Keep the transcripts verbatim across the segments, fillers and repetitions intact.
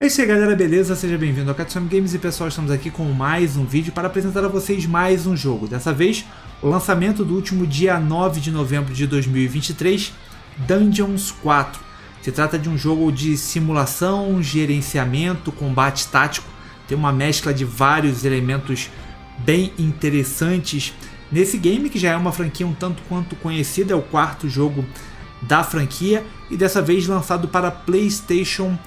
É isso aí, galera, beleza? Seja bem-vindo ao Katsuamy Games e, pessoal, estamos aqui com mais um vídeo para apresentar a vocês mais um jogo. Dessa vez, o lançamento do último dia nove de novembro de dois mil e vinte e três, Dungeons quatro. Se trata de um jogo de simulação, gerenciamento, combate tático. Tem uma mescla de vários elementos bem interessantes nesse game, que já é uma franquia um tanto quanto conhecida. É o quarto jogo da franquia e dessa vez lançado para Playstation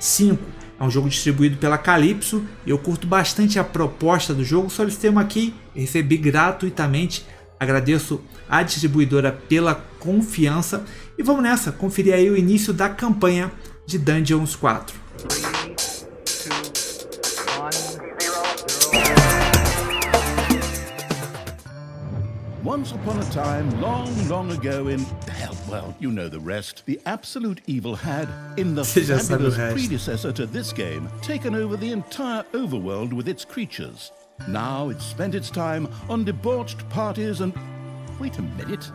cinco. É um jogo distribuído pela Calypso e eu curto bastante a proposta do jogo. Solicitei uma key, recebi gratuitamente. Agradeço a distribuidora pela confiança e vamos nessa, conferir aí o início da campanha de Dungeons quatro. Once upon a time, long, long ago in... hell, well, you know the rest. The absolute evil had, in the fabulous predecessor to this game, taken over the entire overworld with its creatures. Now it spent its time on debauched parties and... wait a minute.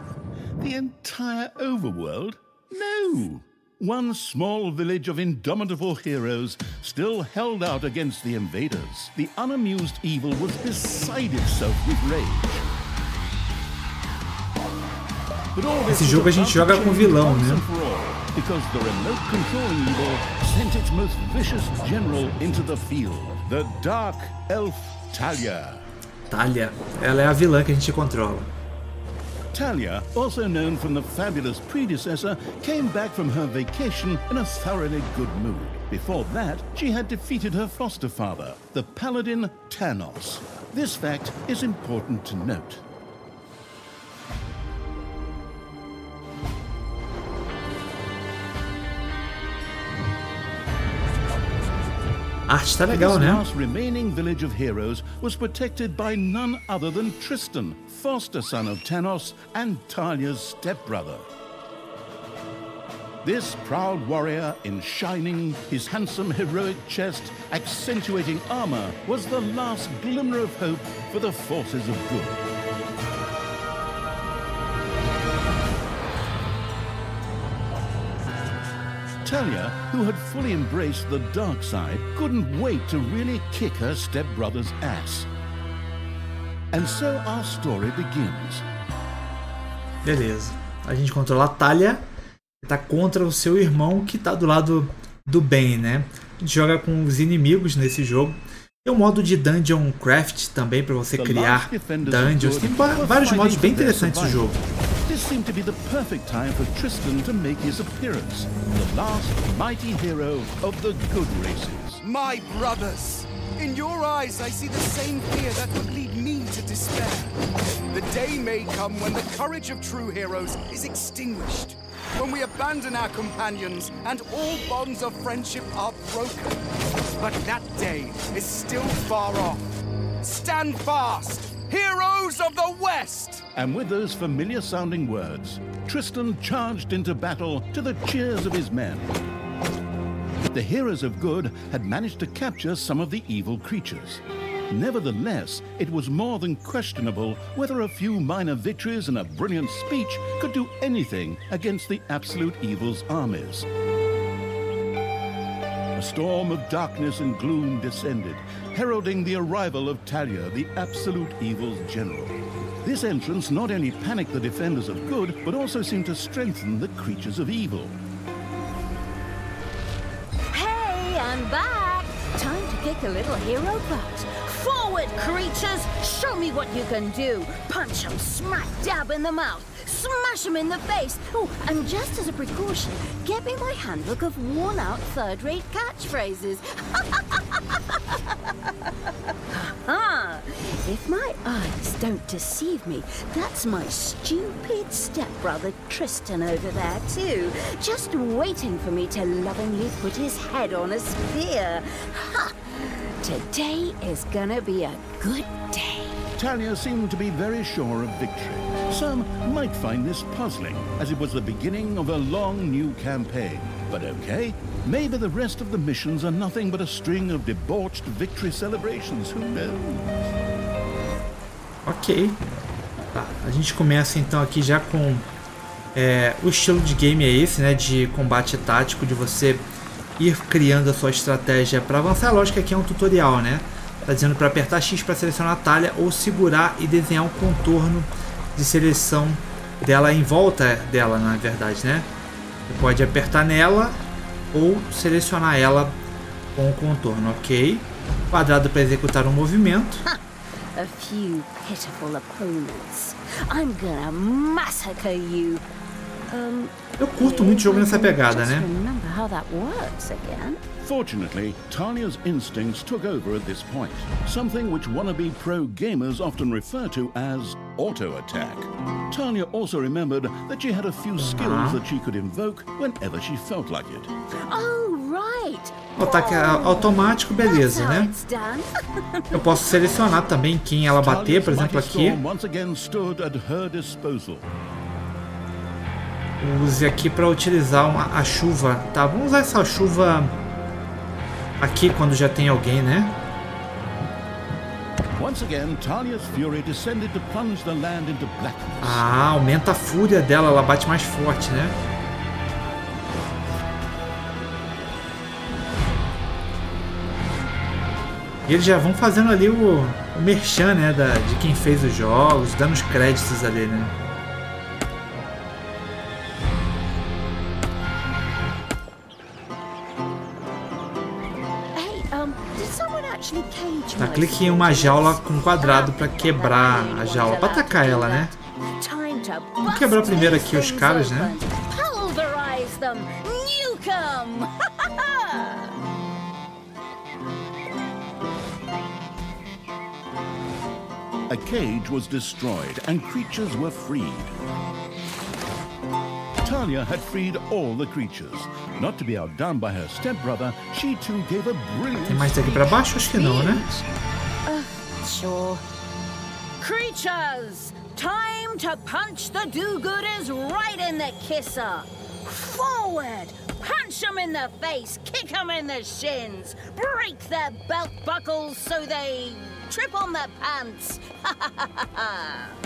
The entire overworld? No! One small village of indomitable heroes still held out against the invaders. The unamused evil was beside itself with rage. Esse jogo a gente joga com vilão, né? Talia, ela é a vilã que a gente controla. Talia, also known from the fabulous predecessor, came back from her vacation in a thoroughly good mood. Before that, she had defeated her foster father, the paladin Thanos. This fact is important to note. A arte tá legal, né? This remaining village of heroes was protected by none other than Tristan, foster son of Thanos and Talia's stepbrother. This proud warrior, in shining, his handsome heroic chest, accentuating armor, was the last glimmer of hope for the forces of good. Talia, who had fully embraced the dark side, couldn't wait to really kick her stepbrother's ass. And so our story begins. Beleza. A gente controla a Talia, que tá contra o seu irmão, que tá do lado do bem, né? A gente joga com os inimigos nesse jogo. Tem um modo de Dungeon Craft também para você criar dungeons. Tem vários modos bem interessantes do jogo. This seemed to be the perfect time for Tristan to make his appearance, the last mighty hero of the good races. My brothers, in your eyes I see the same fear that would lead me to despair. The day may come when the courage of true heroes is extinguished, when we abandon our companions and all bonds of friendship are broken. But that day is still far off. Stand fast! Heroes of the West! And with those familiar sounding words, Tristan charged into battle to the cheers of his men. The heroes of good had managed to capture some of the evil creatures. Nevertheless, it was more than questionable whether a few minor victories and a brilliant speech could do anything against the absolute evil's armies. A storm of darkness and gloom descended, heralding the arrival of Talia, the absolute evil's general. This entrance not only panicked the defenders of good, but also seemed to strengthen the creatures of evil. Hey, I'm back! Time to kick a little hero butt. Forward, creatures! Show me what you can do! Punch them smack dab in the mouth! Smash him in the face! Oh, and just as a precaution, get me my handbook of worn-out third-rate catchphrases. Ah, if my eyes don't deceive me, that's my stupid stepbrother Tristan over there too, just waiting for me to lovingly put his head on a spear. Ha! Today is gonna be a good day. Talia seemed to be very sure of victory. Some might find this puzzling, as it was the beginning of a long new campaign. But okay, maybe the rest of the missions are nothing but a string of debauched victory celebrations, who knows? Ok. Tá. A gente começa então aqui já com... É, o estilo de game é esse, né? De combate tático, de você ir criando a sua estratégia para avançar. A lógica aqui é um tutorial, né? Tá dizendo para apertar X para selecionar a talha ou segurar e desenhar um contorno de seleção dela em volta dela, na verdade, né? Você pode apertar nela ou selecionar ela com o contorno, ok? Quadrado para executar um movimento. A few pitiful opponents. I'm gonna massacre you. Um, Eu curto muito o jogo nessa pegada, né? Fortunately, Talia's instincts took over at this point, something which wannabe pro gamers often refer to as auto attack. Talia also remembered that she had a few skills that she could invoke whenever she felt like it. Oh, right. O ataque automático, beleza, né? Eu posso selecionar também quem ela bater, por exemplo, aqui. Use aqui para utilizar uma, a chuva, tá? Vamos usar essa chuva aqui quando já tem alguém, né? Ah, aumenta a fúria dela, ela bate mais forte, né? E eles já vão fazendo ali o, o merchan, né, da, de quem fez os jogos, dando os créditos ali, né? Tá, clique em uma jaula com um quadrado para quebrar a jaula, para atacar ela, né? Vamos quebrar primeiro aqui os caras, né? A cage was destroyed and creatures were freed. Talia had freed all the creatures. Not to be outdone by her stepbrother, she too gave a brilliant. Tem mais daqui para baixo? Acho que não, né? Uh, sure. Creatures, time to punch the do-gooders right in the kisser. Forward, punch them in the face, kick them in the shins, break their belt buckles so they trip on their pants.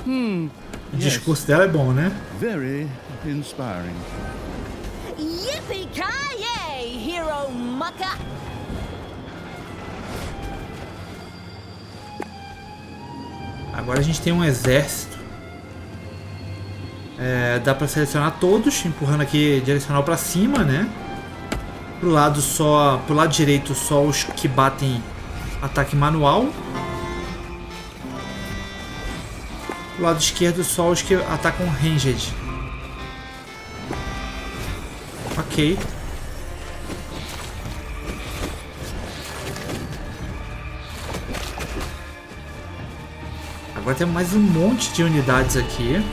hmm. O discurso dela é bom, né? Very inspiring. Yippee-ki-yay, hero mucker! Agora a gente tem um exército. É, dá para selecionar todos, empurrando aqui direcional para cima, né? Pro lado só, pro lado direito só os que batem ataque manual. Pro lado esquerdo só os que atacam ranged. Ok. Agora tem mais um monte de unidades aqui.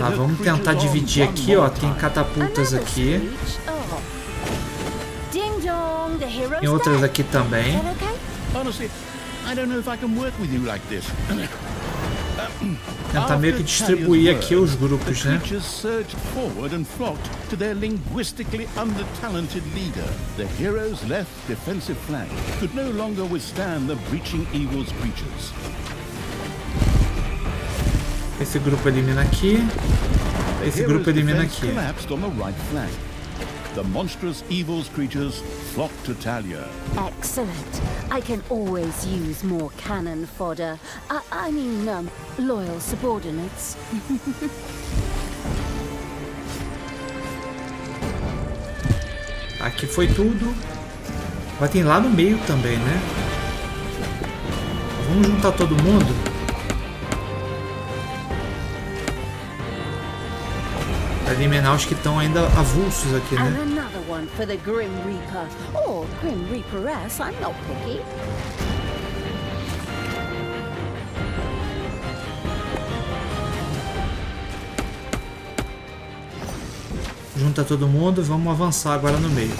Tá, vamos tentar dividir aqui, ó. Tem catapultas aqui. Tem outras aqui também. Tentar meio que distribuir aqui os grupos, né? Esse grupo elimina aqui. Esse grupo elimina aqui. The monstrous evil creatures flock to Talia. Excellent. I can always use more cannon fodder. I, I mean, um, loyal subordinates. Aqui foi tudo. Mas tem lá no meio também, né? Vamos juntar todo mundo. Eliminar os que estão ainda avulsos aqui, né? Junta todo mundo, vamos avançar agora no meio.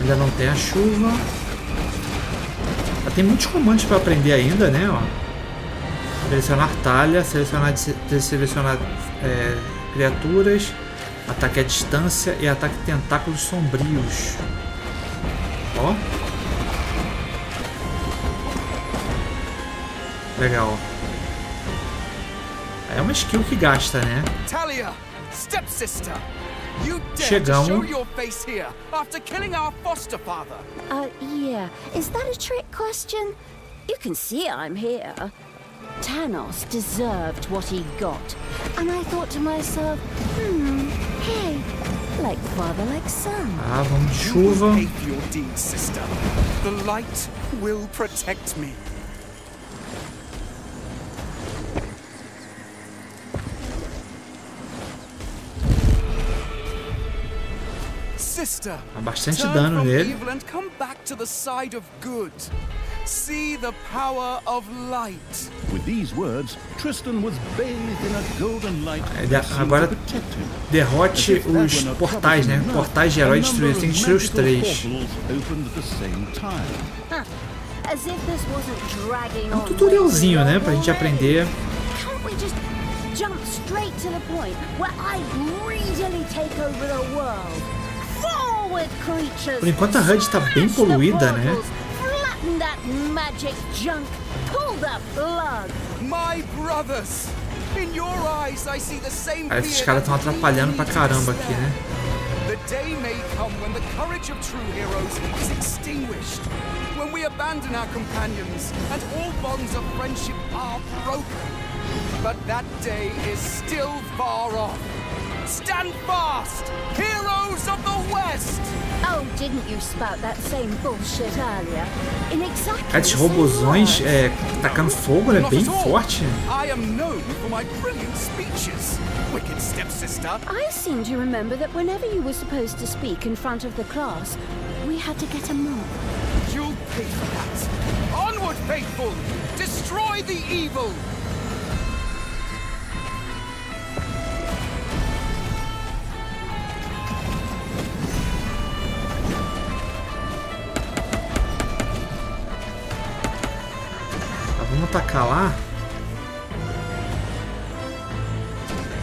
Ainda não tem a chuva. Já tem muitos comandos para aprender ainda, né? Ó. Selecionar talha, selecionar, selecionar é, criaturas, ataque à distância e ataque tentáculos sombrios. Ó. Legal. É uma skill que gasta, né? Talia, stepsister. You dared to show your face here after killing our foster father. Uh, yeah. Is that a trick question? You can see I'm here. Thanos deserved what he got, and I thought to myself, hmm, hey, like father, like son. Ah, vamos de chuva. You hate your deed, sister. The light will protect me. Sister, há bastante dano nele. Come back to the side of good. See the power of light. With these words, Tristan was bathed in a golden light. Agora derrote os portais, né? Portais de herói destruídos. Tem que destruir os três. É um tutorialzinho, né? Pra gente aprender. Jump straight to the point where I really take over the world. Forward, creatures. Por enquanto a H U D está bem poluída, né? That magic junk. Pull the plug. My brothers, in your eyes I see the same. Esses caras estão atrapalhando pra caramba aqui, né? The day may come when the courage of true heroes is extinguished, when we abandon our companions and all bonds of friendship are broken. But that day is still far off. Stand fast, heroes of the West! Oh, didn't you spout that same bullshit earlier? In exactly the same robozões é, tacando fogo, né? Bem forte. I am known for my brilliant speeches, wicked stepsister. I seem to remember that whenever you were supposed to speak in front of the class, we had to get a mob. You'll pay for that. Onward, faithful! Destroy the evil! Atacar lá,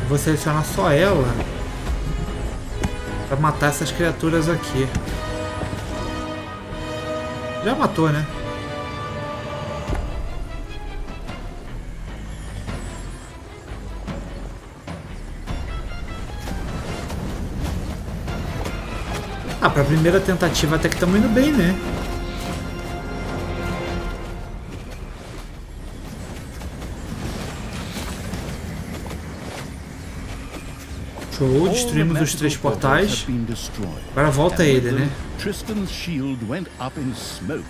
eu vou selecionar só ela para matar essas criaturas aqui. Já matou, né? Ah, para a primeira tentativa até que estamos indo bem, né? Show, destruímos os três portais. Agora volta ele, né? Tristan's shield went up in smoke.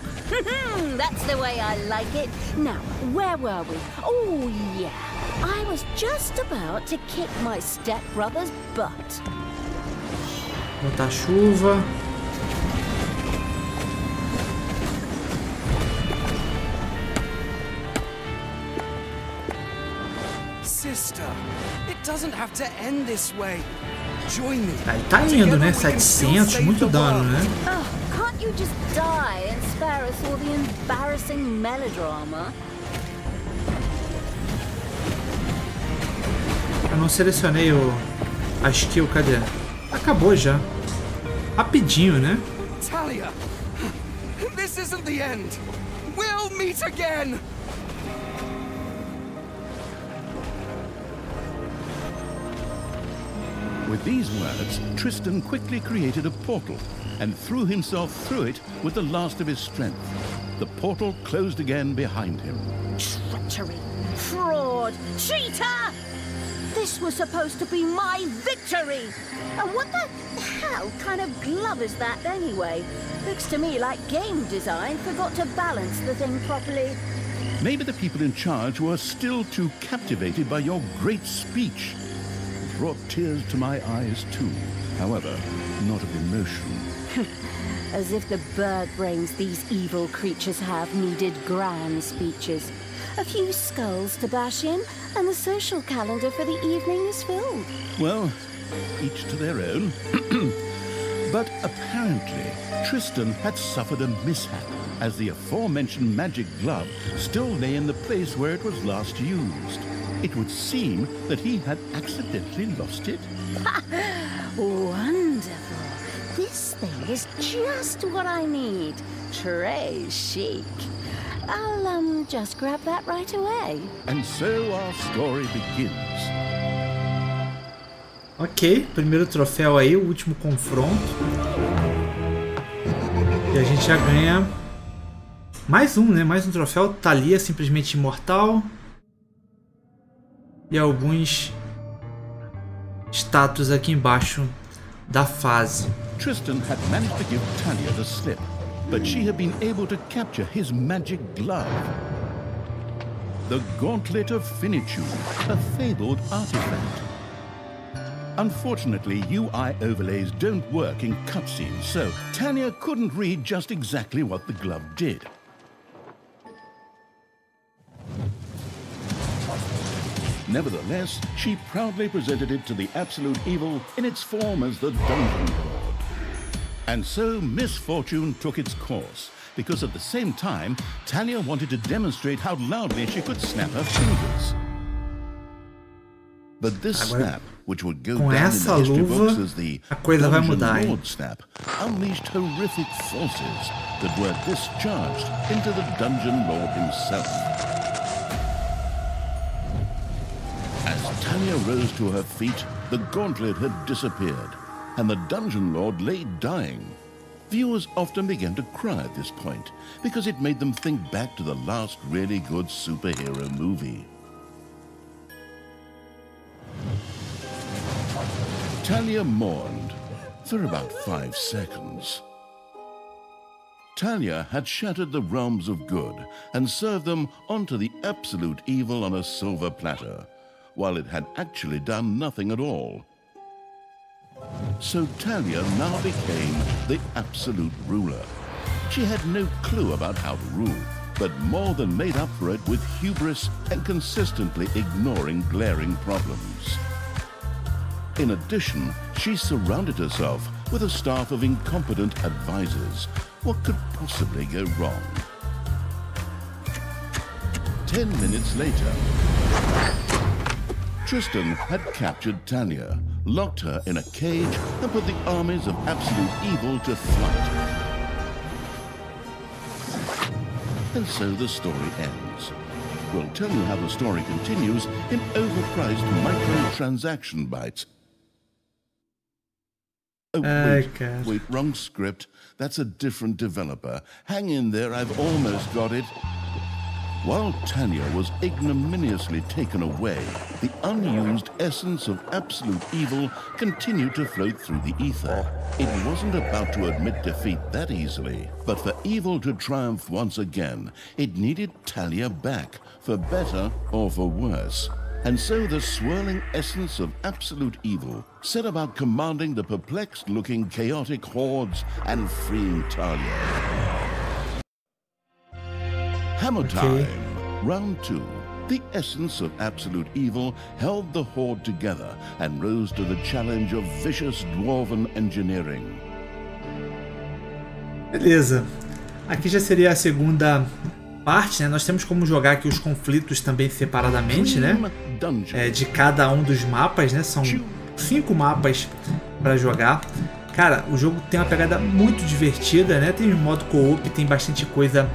That's the way I like it. Now, where were we? Oh yeah. I was just about to kick my stepbrother's butt. Botar chuva. Sister, it doesn't have to end this way. Join me. Ele tá indo, né? setecentos, muito dano, né? Oh, can't you just die and spare us all the embarrassing melodrama? Eu não selecionei o a skill, cadê? Acabou já. Rapidinho, né? Talia, this isn't the end. We'll meet again. With these words, Tristan quickly created a portal and threw himself through it with the last of his strength. The portal closed again behind him. Treachery, fraud, cheater! This was supposed to be my victory! And what the hell kind of glove is that anyway? Looks to me like game design forgot to balance the thing properly. Maybe the people in charge were still too captivated by your great speech. Brought tears to my eyes too, however, not of emotion. As if the bird brains these evil creatures have needed grand speeches. A few skulls to bash in, and the social calendar for the evening is filled. Well, each to their own. But apparently, Tristan had suffered a mishap, as the aforementioned magic glove still lay in the place where it was last used. It would seem that he had accidentally lost it. Wonderful. This thing is just what I need. Très chic. I'll um, just grab that right away. And so our story begins. Ok, primeiro troféu aí, o último confronto. E a gente já ganha mais um, né? Mais um troféu. Talia, simplesmente imortal. E alguns status aqui embaixo da fase. Tristan had managed to give Talia the slip, but she had been able to capture his magic glove. The Gauntlet of Finitude, a fabled artifact. Unfortunately, U I overlays don't work in cutscenes, so Talia couldn't read just exactly what the glove did. Nevertheless, she proudly presented it to the absolute evil in its form as the Dungeon Lord. And so misfortune took its course, because at the same time, Talia wanted to demonstrate how loudly she could snap her fingers. But this snap, which would go down in the history books as the Dungeon Lord snap, unleashed horrific forces that were discharged into the Dungeon Lord himself. Talia rose to her feet, the gauntlet had disappeared, and the Dungeon Lord lay dying. Viewers often began to cry at this point, because it made them think back to the last really good superhero movie. Talia mourned for about five seconds. Talia had shattered the realms of good and served them onto the absolute evil on a silver platter, while it had actually done nothing at all. So Talia now became the absolute ruler. She had no clue about how to rule, but more than made up for it with hubris and consistently ignoring glaring problems. In addition, she surrounded herself with a staff of incompetent advisors. What could possibly go wrong? Ten minutes later, Tristan had captured Talia, locked her in a cage, and put the armies of absolute evil to flight. And so the story ends. We'll tell you how the story continues in overpriced microtransaction bites. Oh, wait, okay. wait, wrong script. That's a different developer. Hang in there, I've almost got it. While Talia was ignominiously taken away, the unused essence of absolute evil continued to float through the ether. It wasn't about to admit defeat that easily, but for evil to triumph once again, it needed Talia back, for better or for worse. And so the swirling essence of absolute evil set about commanding the perplexed-looking chaotic hordes and freeing Talia. Hammer time. Okay. Round two. The essence of absolute evil held the horde together and rose to the challenge of vicious dwarven engineering. Beleza. Aqui já seria a segunda parte, né? Nós temos como jogar aqui os conflitos também separadamente, né? É, de cada um dos mapas, né? São cinco mapas para jogar. Cara, o jogo tem uma pegada muito divertida, né? Tem um modo co-op, tem bastante coisa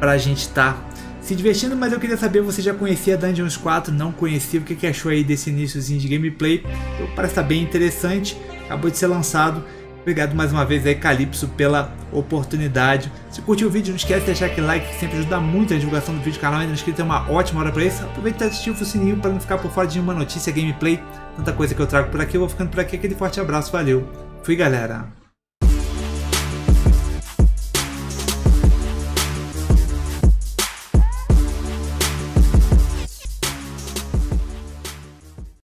para a gente estar tá se divertindo, mas eu queria saber, você já conhecia Dungeons quatro? Não conhecia? O que, que achou aí desse iníciozinho de gameplay? Eu, parece bem interessante, acabou de ser lançado. Obrigado mais uma vez aí, Calypso, pela oportunidade. Se curtiu o vídeo, não esquece de deixar aquele like, que sempre ajuda muito a divulgação do vídeo do canal. Ainda não inscrito, é uma ótima hora para isso. Aproveita e ativa o sininho para não ficar por fora de nenhuma notícia, gameplay, tanta coisa que eu trago por aqui. Eu vou ficando por aqui, aquele forte abraço, valeu, fui galera!